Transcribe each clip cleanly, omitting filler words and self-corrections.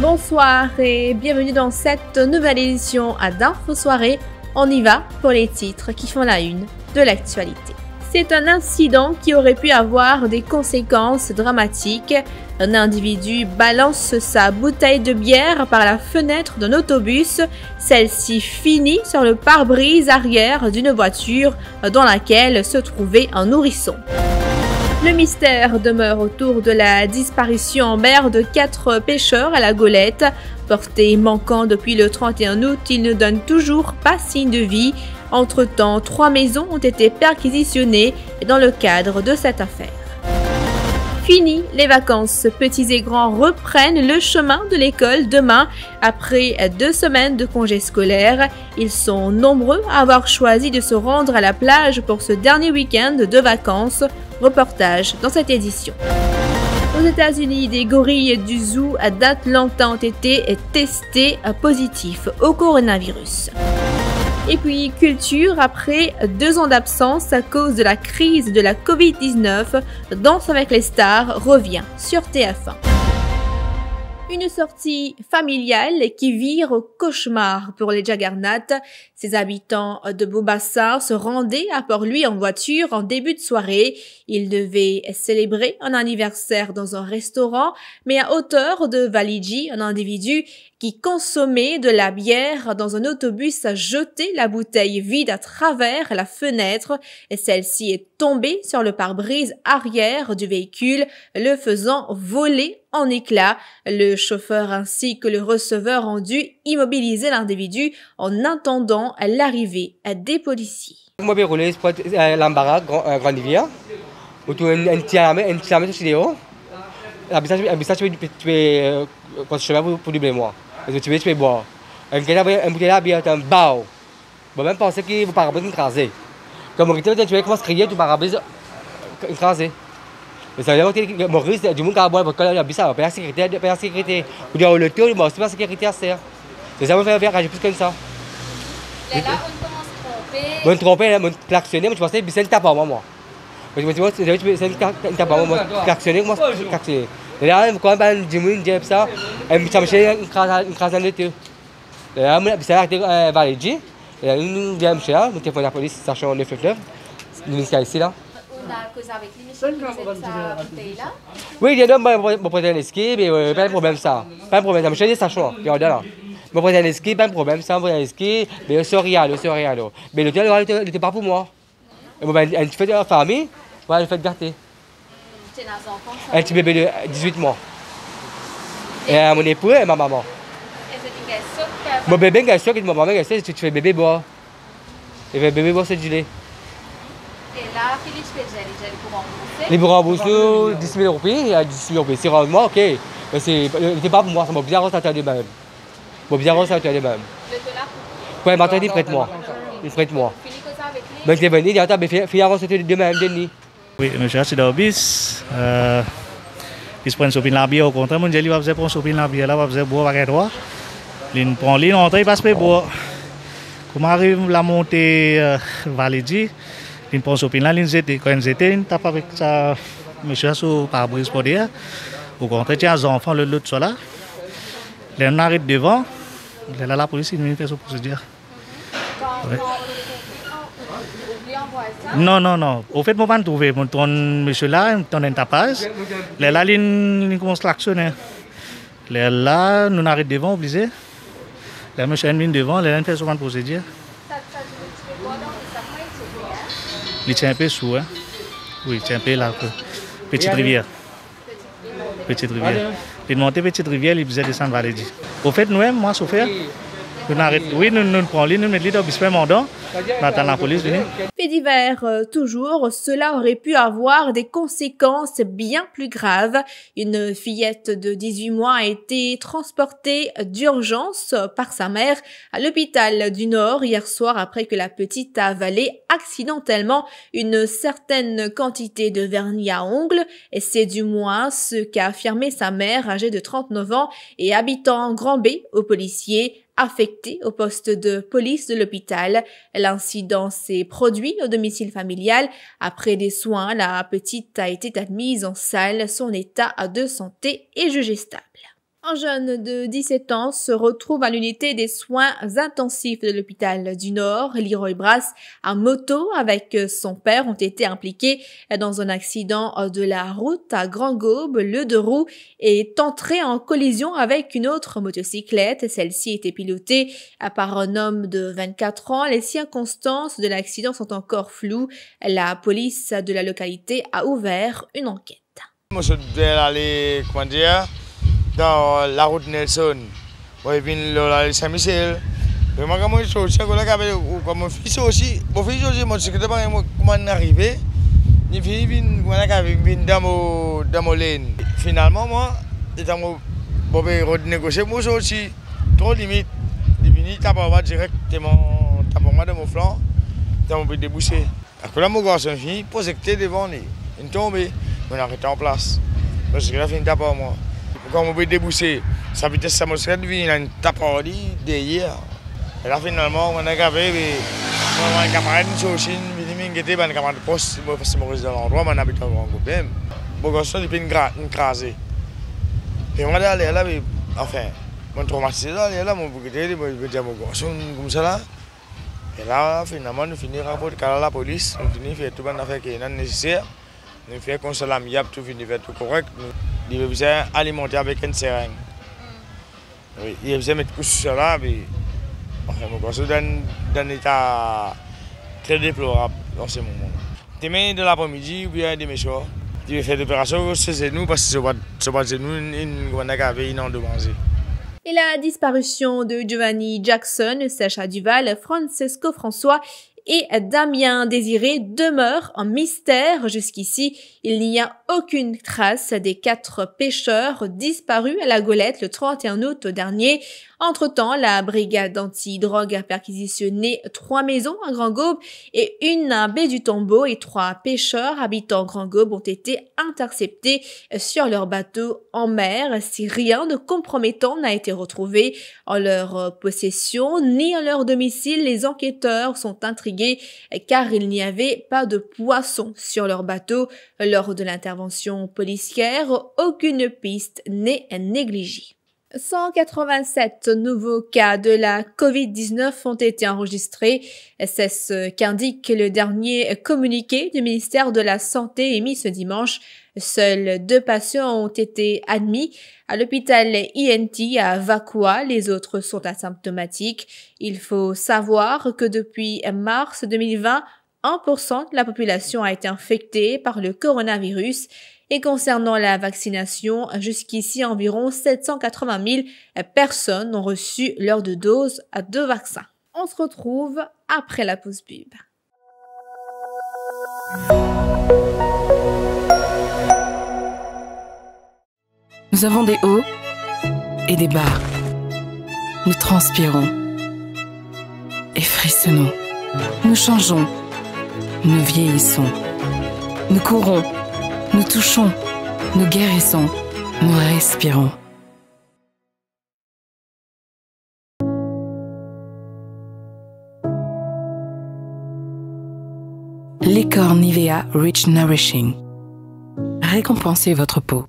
Bonsoir et bienvenue dans cette nouvelle édition à d'Info Soirée. On y va pour les titres qui font la une de l'actualité. C'est un incident qui aurait pu avoir des conséquences dramatiques. Un individu balance sa bouteille de bière par la fenêtre d'un autobus. Celle-ci finit sur le pare-brise arrière d'une voiture dans laquelle se trouvait un nourrisson. Le mystère demeure autour de la disparition en mer de 4 pêcheurs à la Gaulette. Portés manquants depuis le 31 août, ils ne donnent toujours pas signe de vie. Entre-temps, 3 maisons ont été perquisitionnées dans le cadre de cette affaire. Fini les vacances, petits et grands reprennent le chemin de l'école demain. Après 2 semaines de congés scolaires, ils sont nombreux à avoir choisi de se rendre à la plage pour ce dernier week-end de vacances. Reportage dans cette édition. Aux États-Unis, des gorilles du zoo d'Atlanta ont été testés positifs au coronavirus. Et puis, culture, après 2 ans d'absence à cause de la crise de la COVID-19, Danse avec les Stars revient sur TF1. Une sortie familiale qui vire au cauchemar pour les Jaggarnaths. Ces habitants de Beaubassard se rendaient à Port-Louis en voiture en début de soirée. Ils devaient célébrer un anniversaire dans un restaurant, mais à hauteur de Valigi, un individu qui consommait de la bière dans un autobus a jeté la bouteille vide à travers la fenêtre et celle-ci est tombée sur le pare-brise arrière du véhicule, le faisant voler en éclats. Le chauffeur ainsi que le receveur ont dû immobiliser l'individu en attendant l'arrivée des policiers. Tu veux boire. Un gars avait un bouteille à bière, un bao. On va même penser que le pare-brise est écrasé. Comme Maurice, tu vois, commence à crier, le pare-brise est écrasé. Mais ça veut dire que Maurice, du monde qui a boire, il a bu ça, il a la sécurité, il a la sécurité. Il a le tour, il a la sécurité à serre. C'est ça, on fait rager plus comme ça. Là, on commence à tromper. On trompe, on klaxonne, mais je pensais que c'est une tape à moi. Je me suis dit, c'est une tape à moi, klaxonner, moi, klaxonner. Là, quand même, du monde, j'ai ça. Ça me fait une crasse dans le tout. Là, ça a été validé. Là, nous viens chez là, nous téléphonons à la police, sachant 999. Nous sommes ici là. On a causé avec les Michou, vous êtes à bouteille là. Oui, il y a deux, mon pote Neski, mais pas de problème ça. Pas de problème, ça me fait sachant. Regardez là. Mon pote Neski, pas de problème ça, mon pote Neski, mais c'est rien, c'est rien. Mais l'hôtel, il n'était pas pour moi. Et moi, elle fait de la famille, elle fait de garder. Un petit bébé de 18 mois. Et mon époux et ma maman. Mon bébé est sûr que ma maman est sûre que tu fais bébé boire. Il fait bébé boire, c'est du lait. Et là, Philippe, tu fais déjà les bourrons en bourse. Les bourrons en bourse, 10 000 roupies, il y a 10 000 roupies. C'est rendement, ok. Mais c'était pas pour moi, ça m'a bizarre, ça a été même. Mon bizarre, ça a été même. Le dollar pour qui? Ouais, maintenant, il prête moi. Il prête moi. Philippe, ça avec lui. Mais je l'ai venu, il y a un temps, mais finalement, c'était de même, Denis. Oui, je suis dans le bus. Ils prennent sur la bière au contraire. Moi, je dis qu'ils vont prendre sur la bière, là, ils vont boire avec toi. Ils prennent l'île, ils passent pour boire. Comment arrive la montée validée, ils prennent sur la bière, ils quand ils étaient, ils tapent avec ça. Monsieur sur pare-brise pour dire. Au contraire, il y a des enfants, l'autre sont là. Ils arrivent devant. La police, ils nous fait ce procédure. Non. Au fait, je ne trouvé pas. Mon monsieur là, on est tapage. Les là, ils commencent à l'actionner. Les là, nous arrêtons devant, obligés. Les monsieur viennent devant, les là, ils font souvent procédure. Il tient un peu sous, hein. Oui, il tient un peu là. Petite rivière. Petite rivière. Il montait petite rivière, il faisait descendre Valérie. Au fait, nous, moi, Sophia, Fait divers toujours, cela aurait pu avoir des conséquences bien plus graves. Une fillette de 18 mois a été transportée d'urgence par sa mère à l'hôpital du Nord hier soir après que la petite a avalé accidentellement une certaine quantité de vernis à ongles. Et c'est du moins ce qu'a affirmé sa mère âgée de 39 ans et habitant Grand Gaube aux policiers affectés au poste de police de l'hôpital. L'incident s'est produit au domicile familial. Après des soins, la petite a été admise en salle. Son état de santé est jugé stable. Un jeune de 17 ans se retrouve à l'unité des soins intensifs de l'hôpital du Nord. Leroy Brass, en moto avec son père, ont été impliqués dans un accident de la route à Grand Gaube. Le deux-roues est entré en collision avec une autre motocyclette. Celle-ci était pilotée par un homme de 24 ans. Les circonstances de l'accident sont encore floues. La police de la localité a ouvert une enquête. Moi, je devais aller, comment dire, dans la route Nelson, ouais, puis là, Saint-Michel. Vraiment, comme je suis aussi, comme mon fils aussi, moi, je ne sais pas comment on est arrivé. Il vient dans mon lane. Finalement, moi, je vais renégocier moi aussi, trop limite. Il finit par directement dans mon flanc, dans mon débouché. Après, là, mon garçon finit projeté devant lui. Il est tombé, on a arrêté en place. Parce que là, il finit par moi. Quand on veut débousser, sa vitesse sa mousquette vient une tape en lit derrière. Et là finalement, on a gavé, on a camarade, on a un camarade de poste, on a passé mon résident de l'endroit, on a habité dans le problème. Bon, quand ça, il peut une crasée. Et on a allé là, enfin, on a traumatisé là, on veut dire mon garçon comme ça là. Et là, finalement, on finit rapporter à la police, on finit faire tout bonne affaire qui est nécessaire, on fait qu'on se l'amiable, tout finit faire tout correct. Il faisait alimenter avec une seringue. Oui, il faisait mettre tout cela, mais enfin, mon garçon est dans un état très déplorable dans ce moment. Demain de l'après-midi ou bien demain soir, il va faire l'opération sur ses genoux parce que sur ses genoux, il avait une endommagée. Et la disparition de Giovanni Jackson, Sacha Duval, Francesco François et Damien Désiré demeure un mystère jusqu'ici. Il n'y a aucune trace des 4 pêcheurs disparus à la Gaulette le 31 août dernier. Entre-temps, la brigade anti-drogue a perquisitionné 3 maisons à Grand Gaube et une à Baie-du-Tombeau et 3 pêcheurs habitant Grand Gaube ont été interceptés sur leur bateau en mer si rien de compromettant n'a été retrouvé en leur possession ni à leur domicile. Les enquêteurs sont intrigués car il n'y avait pas de poissons sur leur bateau. Lors de l'intervention policière, aucune piste n'est négligée. 187 nouveaux cas de la COVID-19 ont été enregistrés. C'est ce qu'indique le dernier communiqué du ministère de la Santé émis ce dimanche. Seuls 2 patients ont été admis à l'hôpital INT à Vakua. Les autres sont asymptomatiques. Il faut savoir que depuis mars 2020, 1% de la population a été infectée par le coronavirus. Et concernant la vaccination, jusqu'ici, environ 780 000 personnes ont reçu leur 2 doses à 2 vaccins. On se retrouve après la pause pub. Nous avons des hauts et des bas. Nous transpirons et frissonnons. Nous changeons, nous vieillissons, nous courons. Nous touchons, nous guérissons, nous respirons. L'écor Nivea Rich Nourishing. Récompensez votre peau.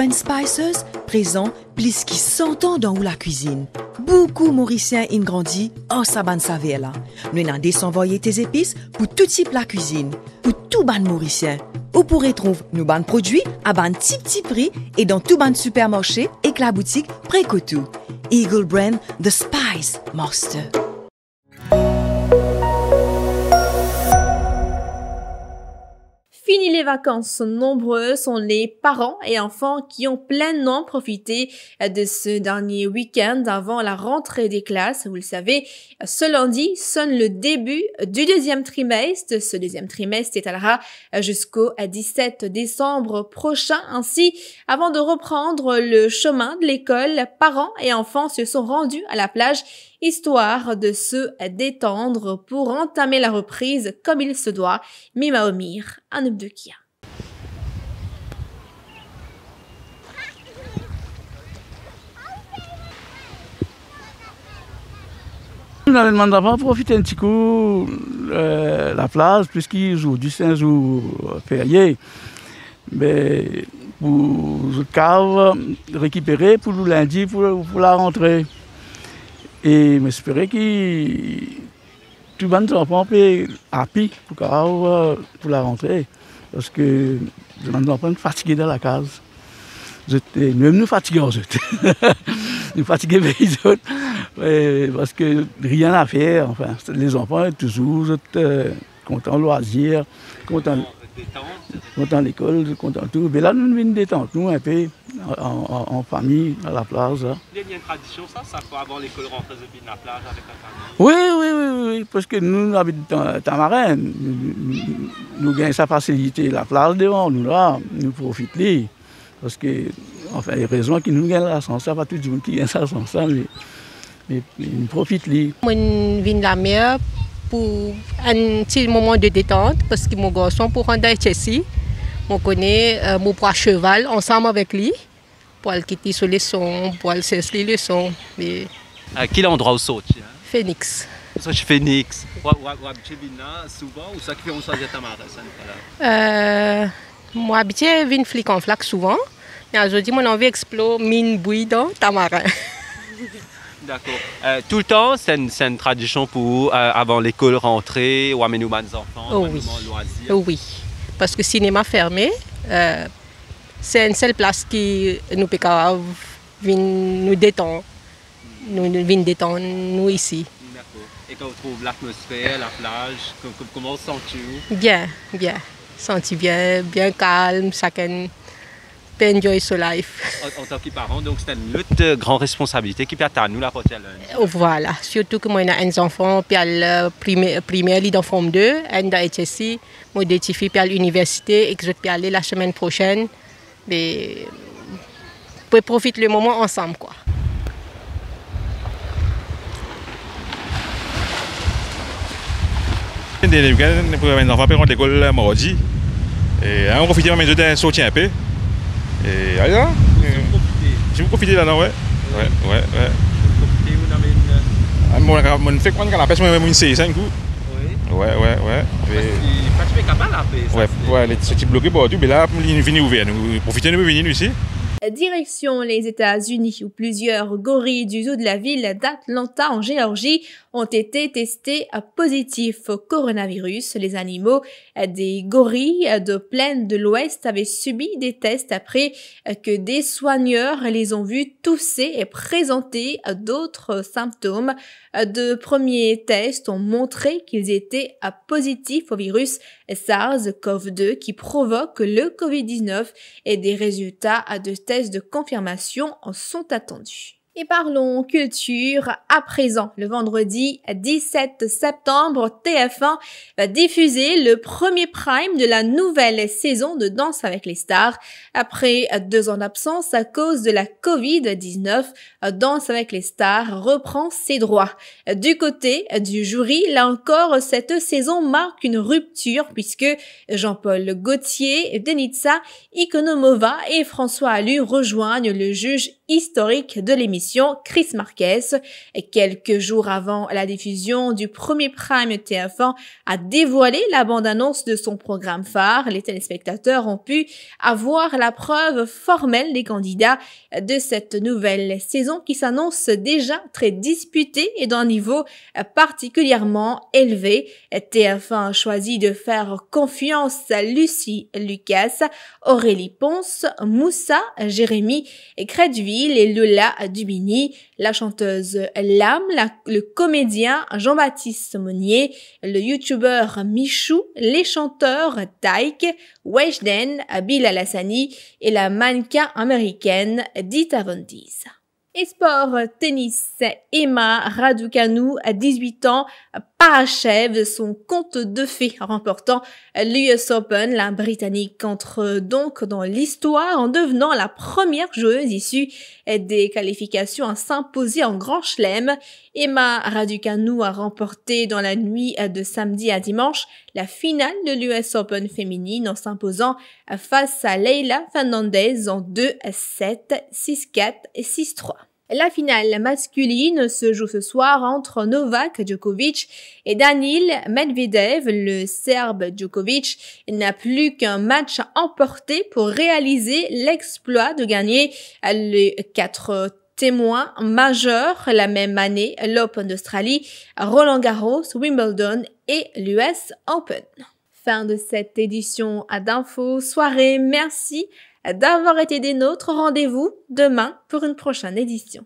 Brent Spicers, présent, plus qui 100 ans dans la cuisine. Beaucoup Mauriciens ont grandi en Saban Savela. Nous avons envoyé tes épices pour tout type la cuisine, pour tout ban Mauricien. Vous pourrez trouver nos ban produits à ban petit prix et dans tout ban supermarché et la boutique près que tout. Eagle Brand, The Spice Master. Fini les vacances nombreuses sont les parents et enfants qui ont pleinement profité de ce dernier week-end avant la rentrée des classes. Vous le savez, ce lundi sonne le début du deuxième trimestre. Ce deuxième trimestre s'étalera jusqu'au 17 décembre prochain. Ainsi, avant de reprendre le chemin de l'école, parents et enfants se sont rendus à la plage histoire de se détendre pour entamer la reprise comme il se doit. Mima Omir, un homme de Kia. On a demandé avant de profiter un petit coup la plage, puisqu'il joue du 5 jours férié. Mais pour le cave, récupérer pour le lundi, pour la rentrée. Et j'espérais que tout le monde soit happy pour la rentrée. Parce que tout le monde soit fatigué dans la case. Même nous fatiguons, nous fatiguons les autres. Parce que rien à faire. Enfin, les enfants sont toujours contents de loisirs, contents de l'école, contents de tout. Mais là, nous venons détendre, nous, un peu. En famille, à la plage. Il y a une tradition, ça faut avant l'école rentrer depuis la plage avec la famille. Oui, parce que nous habitons à Tamarin. Nous gagnons sa facilité, la plage devant nous là, nous profitons. Parce que, enfin, les raisons qui nous gagnent la chance, ça pas tout le monde qui gagne sa chance, mais nous profitons. Moi, je viens de la mer pour un petit moment de détente, parce que mon garçon, pour rendre à Chessy, on connaît mon poids cheval ensemble avec lui pour le quitter sur les sons, pour le cesser les sons. Mais... À quel endroit au Sochi hein? Phoenix. Sochi Phoenix. Ou souvent ou ça qui fait on s'agit à moi habité vin flic en flac souvent. Mais aujourd'hui mon envie explore mine bouille dans Tamarin. D'accord. Tout le temps, c'est une tradition pour avant l'école rentrer ou amener nos enfants au loisir. Oui. Parce que le cinéma fermé, c'est une seule place qui nous peut nous détendre, nous ici. D'accord. Et quand on trouve l'atmosphère, la plage, comment vous sentez-vous? Bien. Senti bien calme, chacun peut enjoy son life. En tant que parent, donc c'est une autre grande responsabilité qui peut atteindre nous la porter à l'un. Voilà. Surtout que moi, j'ai un enfant, puis à la primaire, dans Forme 2, et dans HSI. Moi, des petits filles à l'université et que je peux aller la semaine prochaine. Mais on peut profiter le moment ensemble, quoi. Des week-ends, les enfants rentrent l'école mardi. Et on profite même de sortir un peu. Et allez là. Je vais profiter là, non, ouais. Je vais profiter, vous avez une... Quand la pêche, même une séance, un coup. Ouais. Parce que capable la paix. Ouais, les petits bloqués pour tout, mais là, ils viennent ouvrir. Nous profitons de venir ici. Direction les États-Unis, où plusieurs gorilles du zoo de la ville d'Atlanta en Géorgie ont été testés positifs au coronavirus. Les animaux des gorilles de plaine de l'Ouest avaient subi des tests après que des soigneurs les ont vus tousser et présenter d'autres symptômes. De premiers tests ont montré qu'ils étaient positifs au virus SARS-CoV-2 qui provoque le COVID-19 et des résultats de tests de confirmation en sont attendus. Et parlons culture à présent. Le vendredi 17 septembre, TF1 va diffuser le premier prime de la nouvelle saison de Danse avec les Stars. Après 2 ans d'absence à cause de la COVID-19, Danse avec les Stars reprend ses droits. Du côté du jury, là encore, cette saison marque une rupture puisque Jean-Paul Gauthier, Denitsa Ikonomova et François Alu rejoignent le juge historique de l'émission. l'émission Chris Marques. Quelques jours avant la diffusion du premier prime, TF1 a dévoilé la bande-annonce de son programme phare. Les téléspectateurs ont pu avoir la preuve formelle des candidats de cette nouvelle saison qui s'annonce déjà très disputée et d'un niveau particulièrement élevé. TF1 a choisi de faire confiance à Lucie Lucas, Aurélie Ponce, Moussa, Jérémy, Crédville et Lola Dubé, la chanteuse Lame, le comédien Jean-Baptiste Monnier, le youtubeur Michou, les chanteurs Tyke, Weshden, Bill Alassani et la mannequin américaine Dita Von Teese. Et sport, tennis, Emma Raducanu, à 18 ans, parachève son compte de fées en remportant l'US Open, la Britannique entre donc dans l'histoire en devenant la première joueuse issue des qualifications à s'imposer en grand chelem. Emma Raducanu a remporté dans la nuit de samedi à dimanche la finale de l'US Open féminine en s'imposant face à Leila Fernandez en 2-7, 6-4 et 6-3. La finale masculine se joue ce soir entre Novak Djokovic et Daniil Medvedev. Le Serbe Djokovic n'a plus qu'un match emporté pour réaliser l'exploit de gagner les 4 témoins majeurs la même année, l'Open d'Australie, Roland Garros, Wimbledon et l'US Open. Fin de cette édition d'Info Soirée. Merci d'avoir été des nôtres. Rendez-vous demain pour une prochaine édition.